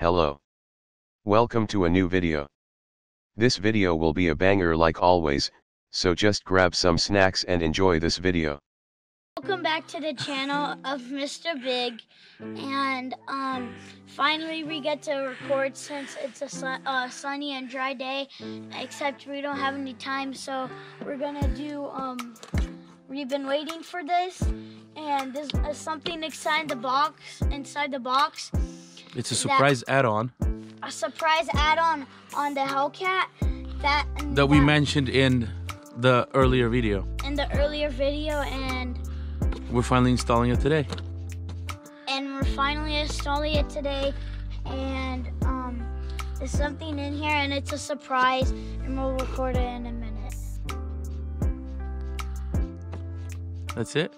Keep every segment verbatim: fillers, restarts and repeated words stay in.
Hello. Welcome to a new video. This video will be a banger like always, so just grab some snacks and enjoy this video. Welcome back to the channel of Mista Big, and um, finally we get to record since it's a su uh, sunny and dry day, except we don't have any time, so we're gonna do, um, we've been waiting for this, and there's uh, something inside the box, inside the box. It's a surprise add-on. A surprise add-on on the Hellcat that that, that we mentioned in the earlier video. In the earlier video, and we're finally installing it today. And we're finally installing it today, and um, there's something in here, and it's a surprise, and we'll record it in a minute. That's it?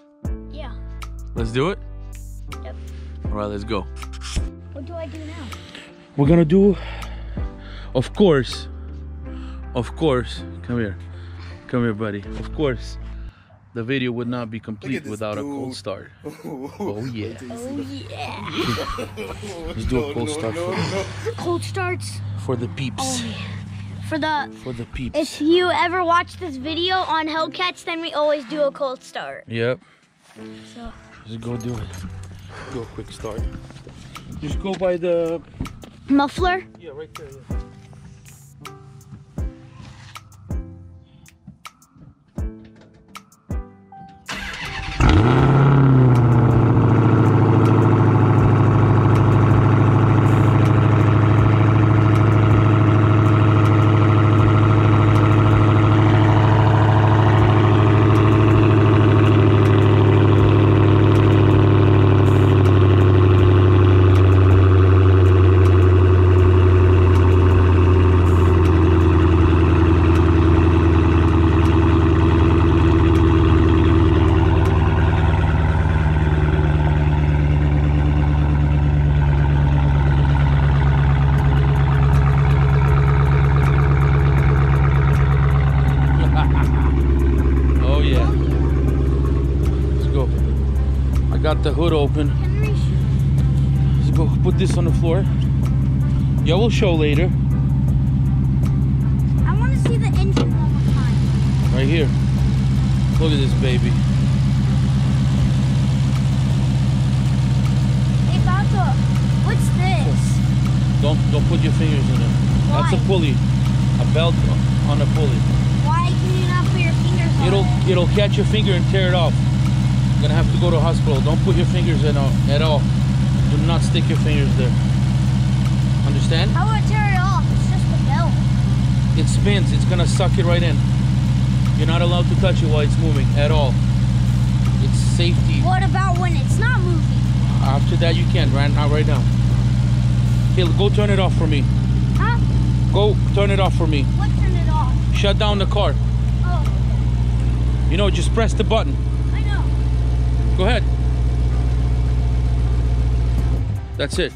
Yeah. Let's do it? Yep. All right, let's go. What do I do now? We're gonna do, of course, of course, come here, come here, buddy. Of course, the video would not be complete without dude. a cold start. Oh, oh yeah. Oh yeah. Let's do a cold no, start. No, for no. The cold starts? For the peeps. Oh, yeah. For the For the peeps. If you ever watch this video on Hellcats, then we always do a cold start. Yep. So. Let's go do it. Go quick start. Just go by the muffler? Yeah, right there, yeah. The hood open. Let's go put this on the floor. Yeah, we'll show later. I want to see the engine one more time. Right here. Look at this baby. Hey, Pato, what's this? Don't don't put your fingers in it. Why? That's a pulley. A belt on a pulley. Why can you not put your fingers on it'll, it? It'll it'll catch your finger and tear it off. Gonna have to go to hospital. Don't put your fingers in all, at all. Do not stick your fingers there. Understand? I would tear it off. It's just a belt. It spins. It's gonna suck it right in. You're not allowed to touch it while it's moving at all. It's safety. What about when it's not moving? After that, you can. Right now, right now. Hey, go turn it off for me. Huh? Go turn it off for me. What turn it off? Shut down the car. Oh. You know, just press the button. Go ahead. That's it.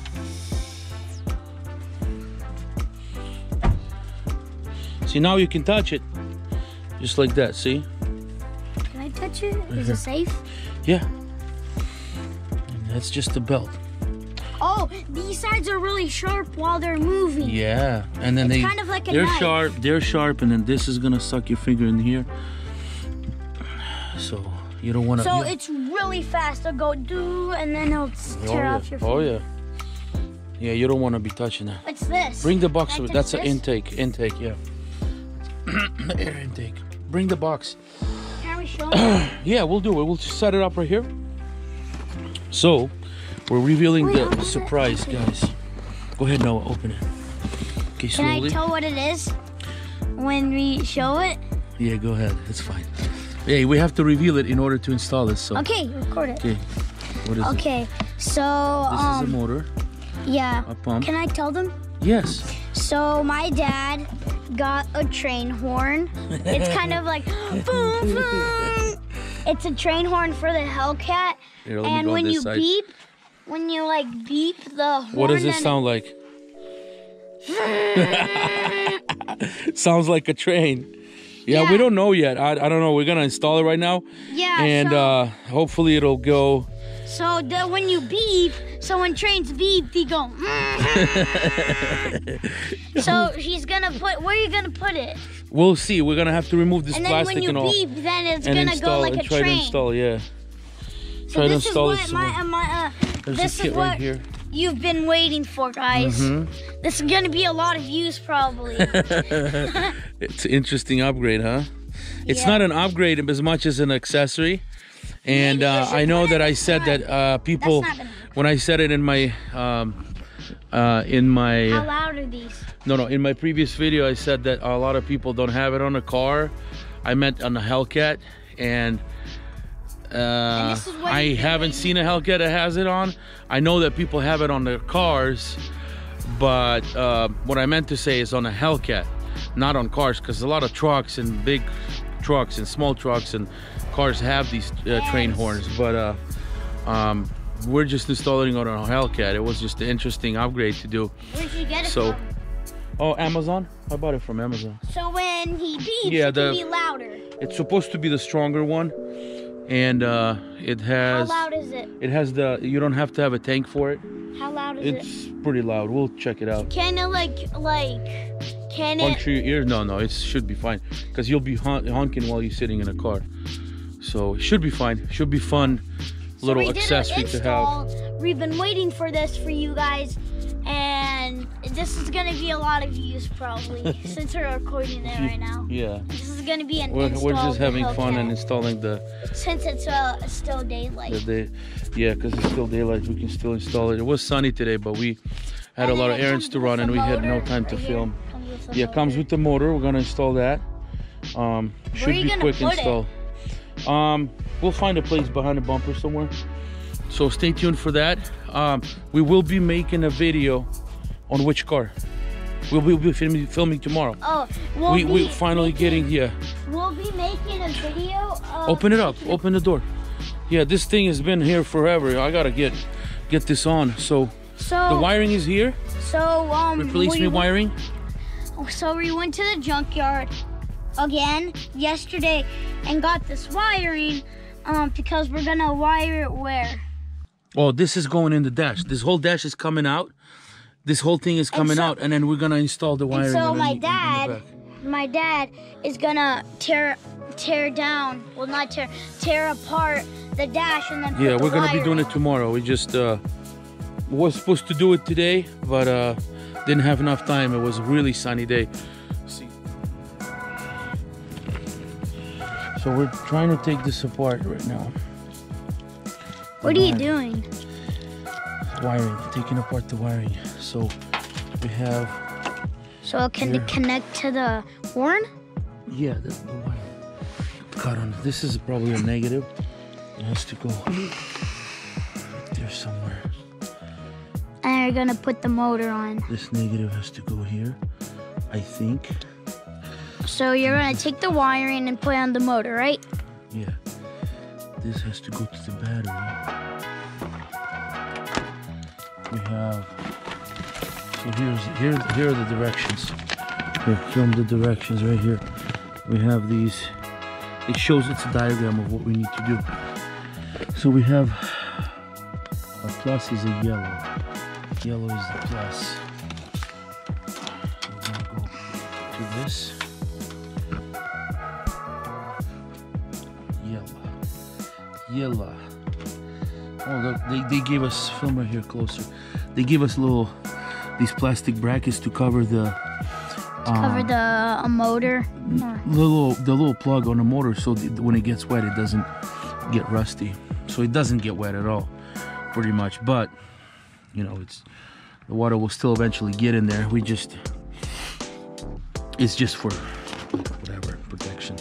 See, now you can touch it. Just like that, see? Can I touch it? Right. Is it safe? Yeah. And that's just the belt. Oh, these sides are really sharp while they're moving. Yeah. And then it's they kind of like a they're knife. sharp, they're sharp, and then this is gonna suck your finger in here. So you don't want to. So you, it's really fast. It'll go do, and then it'll tear oh, off your finger. Oh yeah. Yeah, you don't want to be touching that. What's this? Bring the box. With, that's an intake. Intake, yeah. Air intake. Bring the box. Can we show them? Yeah, we'll do it. We'll just set it up right here. So, we're revealing Wait, the surprise, guys. Go ahead, Noah. Open it. Okay, slowly. Can I tell what it is when we show it? Yeah, go ahead. It's fine. Hey, we have to reveal it in order to install this. So. Okay, record it. Okay, what is okay. it? Okay, so this um, is a motor. Yeah. A pump. Can I tell them? Yes. So my dad got a train horn. It's kind of like boom, boom. It's a train horn for the Hellcat. Here, and when you side. beep, when you like beep the horn. What does it sound like? Sounds like a train. Yeah, yeah, we don't know yet. I, I don't know. We're going to install it right now. Yeah. And so, uh, hopefully it'll go So that when you beep, so when trains beep, they go. So she's gonna put. Where are you gonna put it? We'll see. We're gonna have to remove this and plastic and all. And then when you beep, then it's gonna install, go like a try train. To install, yeah. So try this to install is what it my, uh, my, uh, There's this a kit is what right here. You've been waiting for, guys. Mm-hmm. This is gonna be a lot of views, probably. It's an interesting upgrade, huh? It's yeah. not an upgrade as much as an accessory. And uh, I know that I said time. that uh, people, when I said it in my, um, uh, in my. How loud are these? No, no. In my previous video, I said that a lot of people don't have it on a car. I meant on a Hellcat, and, uh, and I haven't seen a Hellcat that has it on. I know that people have it on their cars, but uh, what I meant to say is on a Hellcat, not on cars, because a lot of trucks and big trucks and small trucks and cars have these uh, train horns, but uh, um, we're just installing on our Hellcat. It was just an interesting upgrade to do. Where'd you get it so, from? Oh, Amazon. I bought it from Amazon. So when he beeps, yeah, it the, can be louder. It's supposed to be the stronger one, and uh, it has. How loud is it? It has the. You don't have to have a tank for it. How loud is it's it? It's pretty loud. We'll check it out. Can it like like? Can it? Your ear? No, no. It should be fine, because you'll be hon honking while you're sitting in a car. So it should be fine. It should be fun little so we accessory did install. to have. We've been waiting for this for you guys, and this is gonna be a lot of views probably since we're recording it right now. Yeah. This is gonna be an we're, install. We're just having fun and installing the. Since it's uh, still daylight. The day, yeah, because it's still daylight, we can still install it. It was sunny today, but we had and a lot of errands to run, and we had no time to right film. Comes yeah, motor. comes with the motor. We're gonna install that. Um, should be quick install. It? Um, we'll find a place behind the bumper somewhere, so stay tuned for that. Um, we will be making a video on which car we'll be, we'll be filming, filming tomorrow. Oh, we'll we, be we're finally making, getting here. Yeah. We'll be making a video. Of open it up. Open the door. Yeah, this thing has been here forever. I gotta get get this on. So, so the wiring is here. So um, replacement we wiring. So we went to the junkyard again yesterday and got this wiring um because we're gonna wire it where oh this is going in the dash. This whole dash is coming out. This whole thing is coming and so, out and then we're gonna install the wiring. And so my in, dad in my dad is gonna tear tear down well not tear tear apart the dash and then yeah put we're the gonna wiring. be doing it tomorrow. We just uh was supposed to do it today, but uh didn't have enough time. It was a really sunny day. So we're trying to take this apart right now. What are you doing? Wiring, taking apart the wiring. So we have. So can it connect to the horn? Yeah, the, the wire. Got on. This is probably a negative. It has to go right there somewhere. And we're gonna put the motor on. This negative has to go here, I think. So you're gonna take the wiring and put it on the motor, right? Yeah. This has to go to the battery. We have. So here's here here are the directions. We filmed the directions right here. We have these. It shows it's a diagram of what we need to do. So we have. A plus is a yellow. Yellow is the plus. We're gonna go to this. Yellow. Oh, look, they, they gave us, film right here closer. They gave us little, these plastic brackets to cover the. To um, cover the a motor. Or... Little, the little plug on the motor, so that when it gets wet, it doesn't get rusty. So it doesn't get wet at all, pretty much. But, you know, it's, the water will still eventually get in there. We just, it's just for whatever, protection.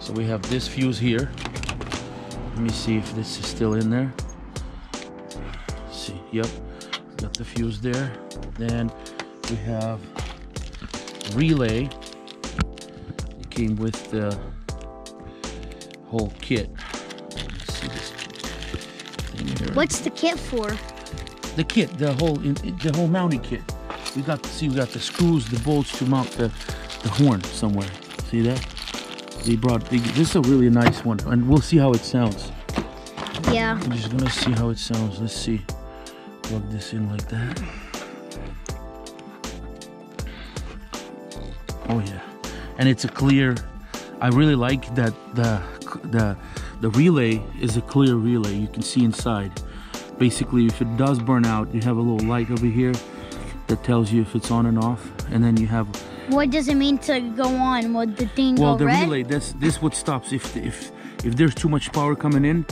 So we have this fuse here. Let me see if this is still in there. Let's see, yep, got the fuse there. Then we have relay. It came with the whole kit. Let's see this thing here. What's the kit for? The kit, the whole, the whole mounting kit. We got to see, we got the screws, the bolts to mount the the horn somewhere. See that? They brought, they, this is a really nice one, and we'll see how it sounds. Yeah. I'm just gonna see how it sounds. Let's see. Plug this in like that. Oh yeah. And it's a clear. I really like that the the the relay is a clear relay. You can see inside. Basically, if it does burn out, you have a little light over here that tells you if it's on and off, and then you have. What does it mean to go on? Would the thing well, go the red? relay. This this what stops if if if there's too much power coming in,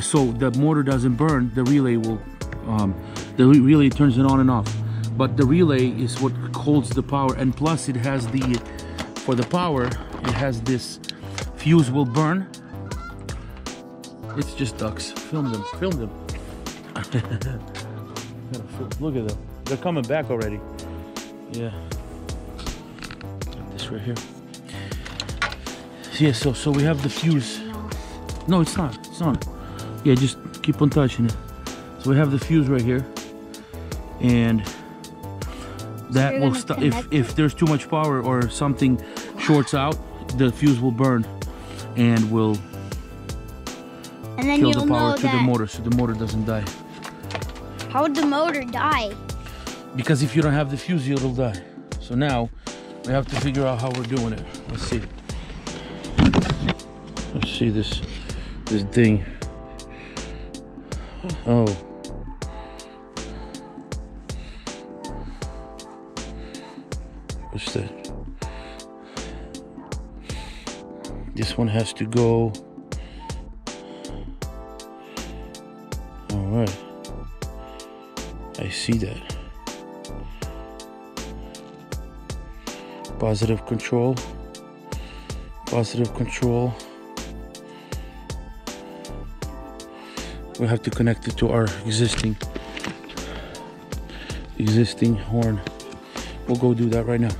so the motor doesn't burn. The relay will, um, the relay turns it on and off. But the relay is what holds the power, and plus it has the, for the power, it has this fuse will burn. It's just ducks. Film them. Film them. Look at them. They're coming back already. Yeah. This right here. Yeah, so so we have the fuse. No, it's not. It's on. Yeah, just keep on touching it. So we have the fuse right here. And that so will stop if it? if there's too much power or something shorts out, the fuse will burn and will and then kill the power to the motor, so the motor doesn't die. How would the motor die? Because if you don't have the fuse, it'll die. So now we have to figure out how we're doing it. Let's see. Let's see this this thing. Oh. What's that? This one has to go. All right. I see that. Positive control, positive control. We have to connect it to our existing, existing horn. We'll go do that right now.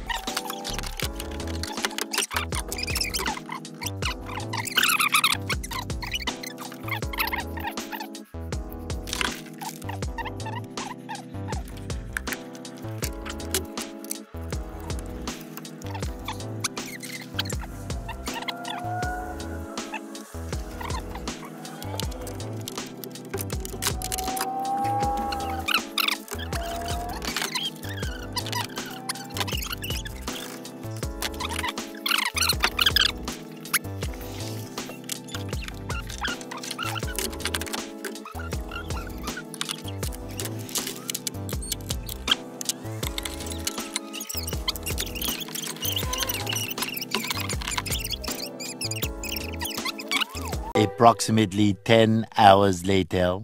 Approximately ten hours later.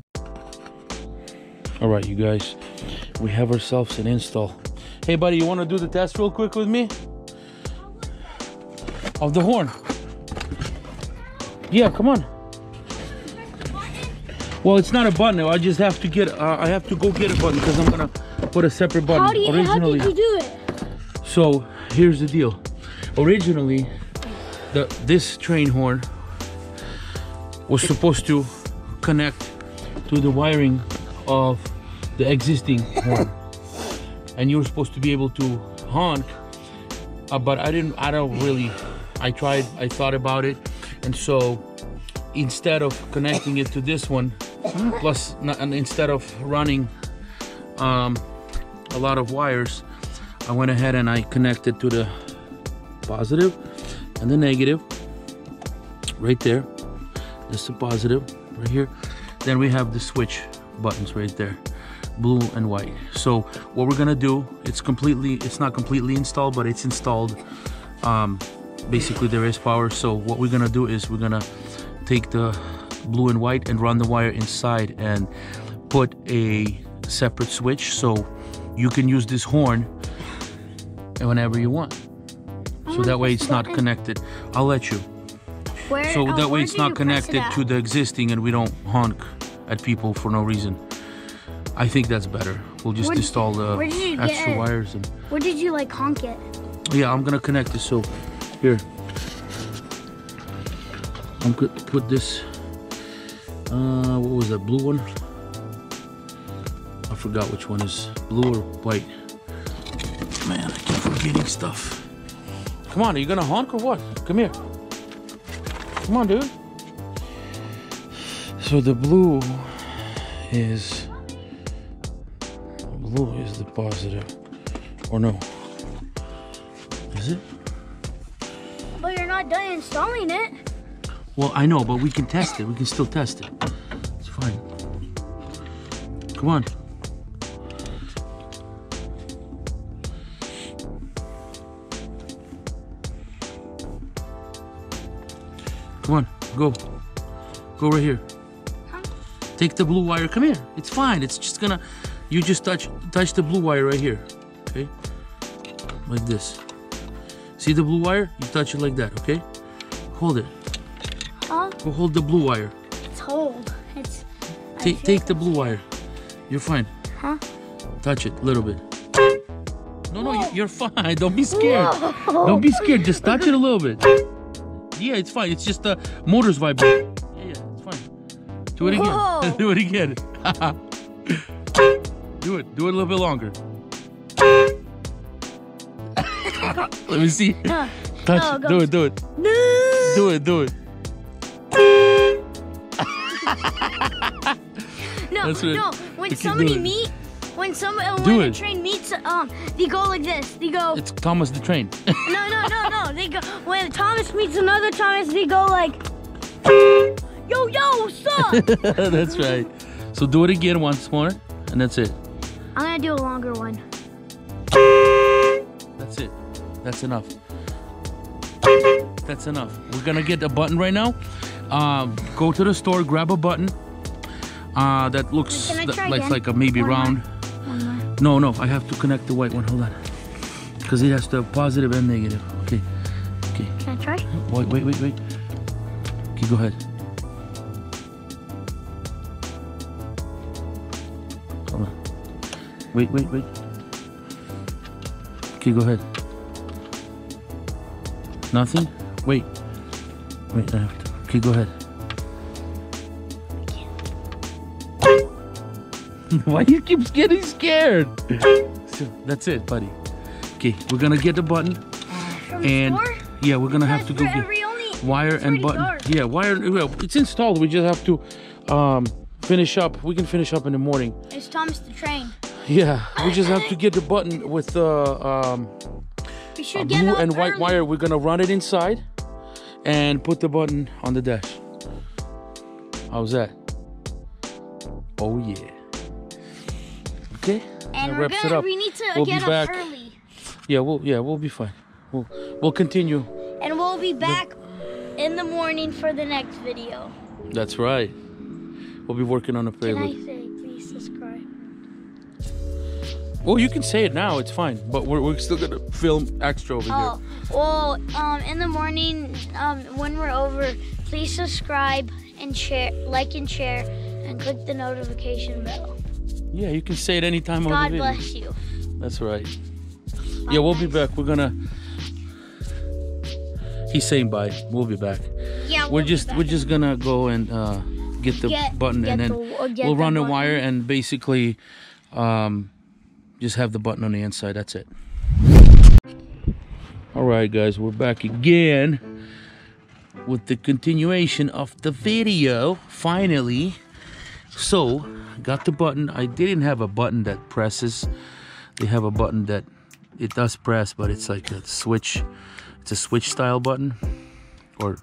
All right, you guys, we have ourselves an install. Hey buddy, you want to do the test real quick with me of the horn? Yeah, come on. Well, it's not a button. I just have to get uh, I have to go get a button because I'm gonna put a separate button. How, do you, originally, how did you do it? So here's the deal. Originally the this train horn was supposed to connect to the wiring of the existing horn, and you were supposed to be able to honk, uh, but I didn't, I don't really, I tried, I thought about it, and so instead of connecting it to this one, plus, and instead of running um, a lot of wires, I went ahead and I connected to the positive and the negative, right there. This is a positive right here. Then we have the switch buttons right there, blue and white. So what we're gonna do, it's completely, it's not completely installed, but it's installed. Um, basically there is power. So what we're gonna do is we're gonna take the blue and white and run the wire inside and put a separate switch. So you can use this horn whenever you want. So that way it's not connected. I'll let you. Where, so oh, that way it's not connected it to the existing and we don't honk at people for no reason. I think that's better. We'll just did, install the extra wires. And where did you like honk it? Yeah, I'm gonna connect this. So here, I'm gonna put this, uh, what was that blue one? I forgot which one is blue or white. Man, I keep forgetting stuff. Come on, are you gonna honk or what? Come here. Come on, dude. So the blue is blue is the positive, or no? Is it? But you're not done installing it. Well, I know, but we can test it. We can still test it. It's fine. Come on. Come on, go. Go right here. Huh? Take the blue wire. Come here. It's fine. It's just gonna. You just touch touch the blue wire right here. Okay. Like this. See the blue wire? You touch it like that. Okay. Hold it. Huh? Go hold the blue wire. It's hold. It's. Take take the blue wire. You're fine. Huh? Touch it a little bit. No, no, Whoa. You're fine. Don't be scared. Whoa. Don't be scared. Just touch it a little bit. Yeah, it's fine. It's just the motor's vibrating. Do it again. Whoa. Do it again. Do it. Do it a little bit longer. Let me see. No. Touch no, it. Go. Do it. Do it. No. Do it. Do it. No, it. No. When somebody meet, when some uh, when a train meets, um, they go like this. They go. It's Thomas the Train. no, no, no, no. They go when Thomas meets another Thomas. They go like. Yo, yo, son! That's right. So do it again once more, and that's it. I'm gonna do a longer one. That's it. That's enough. That's enough. We're gonna get a button right now. Uh, go to the store, grab a button uh, that looks th like, like a maybe one round. More. More. No, no, I have to connect the white one. Hold on. Because it has to have positive and negative. Okay. Okay. Can I try? Wait, wait, wait, wait. Okay, go ahead. Wait, wait, wait. Okay, go ahead. Nothing? Wait. Wait, I have to. Okay, go ahead. Why you keep getting scared? So, that's it, buddy. Okay, we're gonna get the button. From and the store? Yeah, we're gonna because have to go get only, wire and button. Dark. Yeah, wire. Well, it's installed. We just have to um, finish up. We can finish up in the morning. It's Thomas the Train. Yeah, we just have to get the button with the uh, um, uh, blue and white early. wire. We're gonna run it inside and put the button on the dash. How's that? Oh yeah. Okay. And that we're wraps good. It up. We need to we'll get be back. Up early. Yeah, we'll yeah we'll be fine. We'll we'll continue. And we'll be back the... in the morning for the next video. That's right. We'll be working on a playlist. Well, you can say it now, it's fine, but we're, we're still gonna film extra over oh, here. Well, um, in the morning, um, when we're over, please subscribe and share, like and share, and click the notification bell. Yeah, you can say it anytime on the video. God bless you. That's right. Bye, yeah, we'll guys. be back. We're gonna. He's saying bye. We'll be back. Yeah, we'll we're just be back. we're just gonna go and uh, get the get, button, get and then the, we'll the run the wire and basically. Um, Just have the button on the inside, that's it. All right, guys, we're back again with the continuation of the video, finally. So, got the button. I didn't have a button that presses. They have a button that, it does press, but it's like a switch. It's a switch style button, or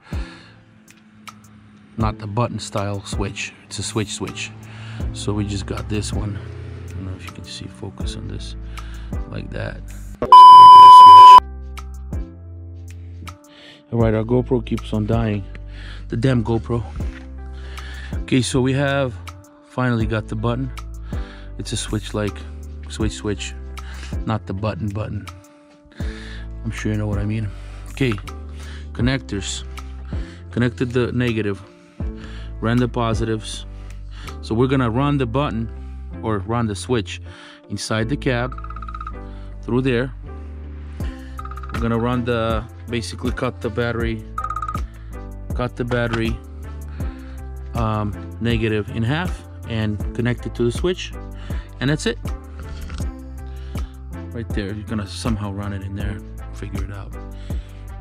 not the button style switch. It's a switch switch. So we just got this one. I don't know if you can see, focus on this, like that. All right, our GoPro keeps on dying. The damn GoPro. Okay, so we have finally got the button. It's a switch like, switch, switch, not the button button. I'm sure you know what I mean. Okay, connectors. Connected the negative, ran the positives. So we're gonna run the button or run the switch inside the cab through there. We're gonna run the basically cut the battery cut the battery um, negative in half and connect it to the switch, and that's it right there. You're gonna somehow run it in there, figure it out,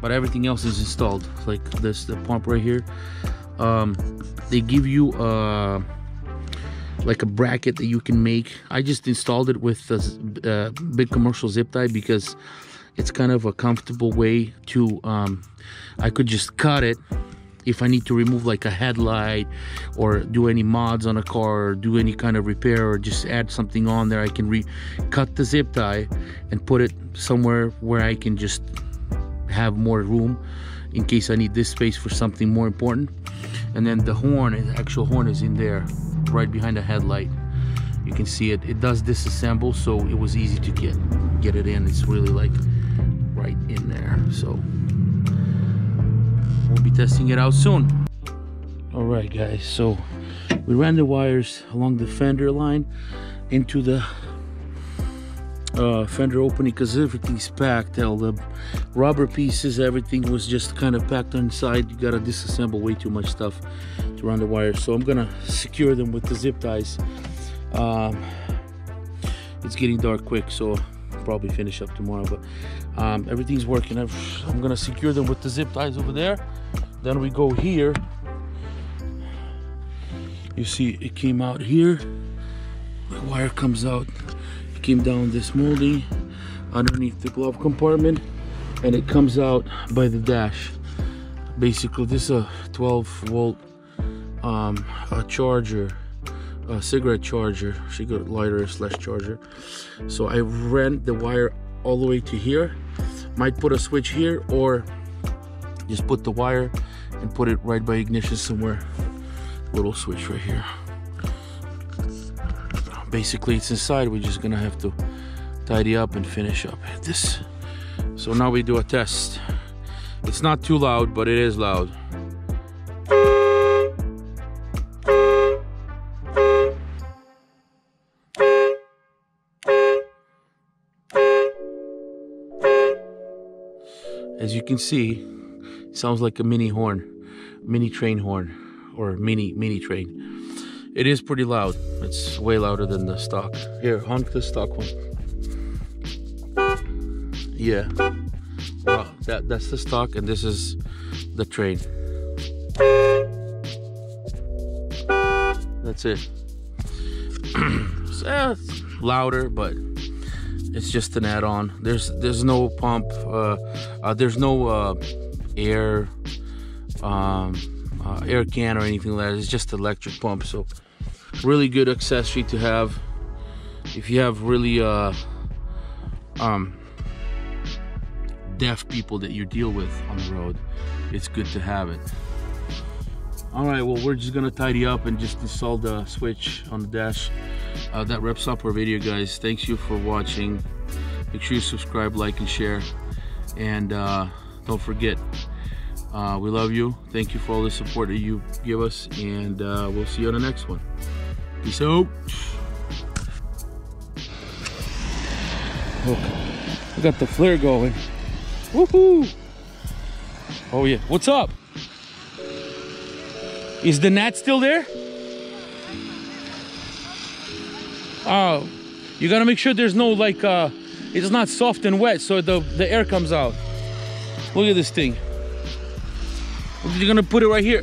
but everything else is installed, like this, the pump right here, um, they give you uh, like a bracket that you can make. I just installed it with a uh, big commercial zip tie because it's kind of a comfortable way to, um, I could just cut it if I need to remove like a headlight or do any mods on a car or do any kind of repair or just add something on there. I can re-cut the zip tie and put it somewhere where I can just have more room in case I need this space for something more important. And then the horn, the actual horn is in there right behind the headlight. You can see it. It does disassemble, so it was easy to get get it in. It's really like right in there. So we'll be testing it out soon. All right, guys, so we ran the wires along the fender line into the uh, fender opening because everything's packed. All the rubber pieces, everything was just kind of packed inside. You gotta disassemble way too much stuff to run the wires. So I'm gonna secure them with the zip ties. Um, it's getting dark quick, so I'll probably finish up tomorrow, but um, everything's working. I've, I'm gonna secure them with the zip ties over there. Then we go here. You see it came out here. The wire comes out. It came down this molding underneath the glove compartment, and it comes out by the dash. Basically, this is a twelve volt um, a charger. A cigarette charger, she got lighter slash charger. So I ran the wire all the way to here. Might put a switch here or just put the wire and put it right by ignition somewhere. Little switch right here. Basically it's inside, we're just gonna have to tidy up and finish up this. So now we do a test. It's not too loud, but it is loud. As you can see, it sounds like a mini horn, mini train horn, or mini mini train. It is pretty loud. It's way louder than the stock. Here, honk the stock one. Yeah, wow, that that's the stock, and this is the train. That's it. So, yeah, it's louder, but it's just an add-on. There's there's no pump. Uh, uh, there's no uh, air um, uh, air can or anything like that. It's just electric pump. So really good accessory to have if you have really uh, um, deaf people that you deal with on the road. It's good to have it. All right. Well, we're just gonna tidy up and just install the switch on the dash. Uh, that wraps up our video, guys. Thanks you for watching. Make sure you subscribe, like, and share. And uh, don't forget, uh, we love you. Thank you for all the support that you give us, and uh, we'll see you on the next one. Peace out. Okay. We got the flare going. Woohoo! Oh yeah. What's up? Is the gnat still there? Oh, you gotta make sure there's no like uh it's not soft and wet, so the the air comes out. Look at this thing. You're gonna put it right here.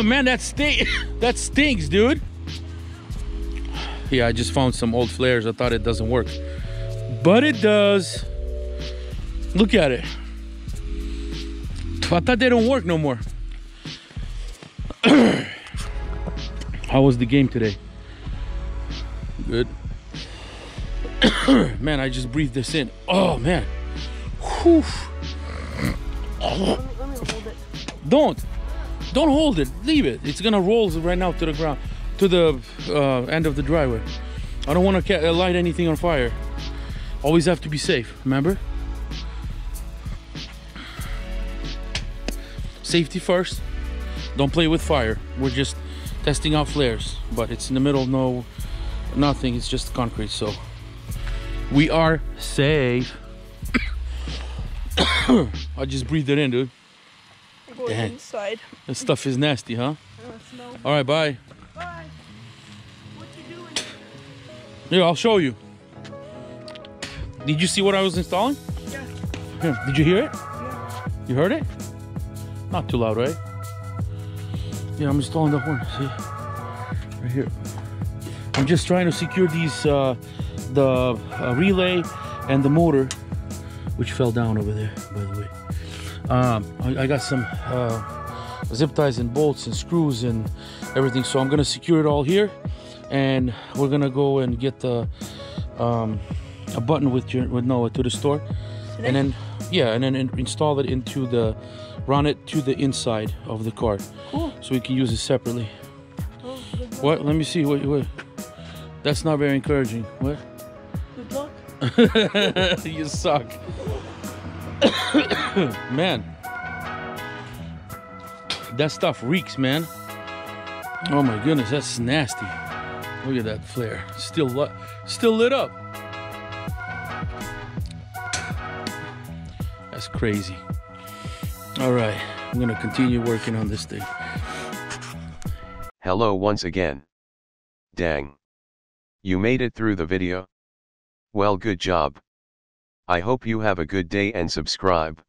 Man, that stink that stinks, dude. Yeah, I just found some old flares. I thought it doesn't work, but it does. Look at it. I thought they don't work no more. How was the game today? Good. Man, I just breathed this in. Oh, man. Whew. Let me, let me hold it. Don't. Don't hold it. Leave it. It's going to roll right now to the ground, to the uh, end of the driveway. I don't want to light anything on fire. Always have to be safe, remember? Safety first. Don't play with fire. We're just testing out flares, but it's in the middle of no nothing. It's just concrete, so we are safe. I just breathed it in, dude. Go inside. That stuff is nasty, huh? All right, bye. Bye. What you doing? Here, I'll show you. Did you see what I was installing? Yeah. Here, did you hear it? Yeah. You heard it? Not too loud, right? Yeah, I'm installing the horn, see? Right here. I'm just trying to secure these, uh, the uh, relay and the motor, which fell down over there, by the way. Um, I, I got some uh, zip ties and bolts and screws and everything, so I'm gonna secure it all here. And we're gonna go and get the um, a button with your, with Noah to the store, and then yeah, and then in, install it into the, run it to the inside of the car, cool. So we can use it separately. Oh, what? Let me see. What, what? That's not very encouraging. What? Good luck. You suck, man. That stuff reeks, man. Oh my goodness, that's nasty. Look at that flare, still lit, still lit up. That's crazy. All right, I'm gonna continue working on this thing. Hello once again. Dang. You made it through the video? Well, good job. I hope you have a good day and subscribe.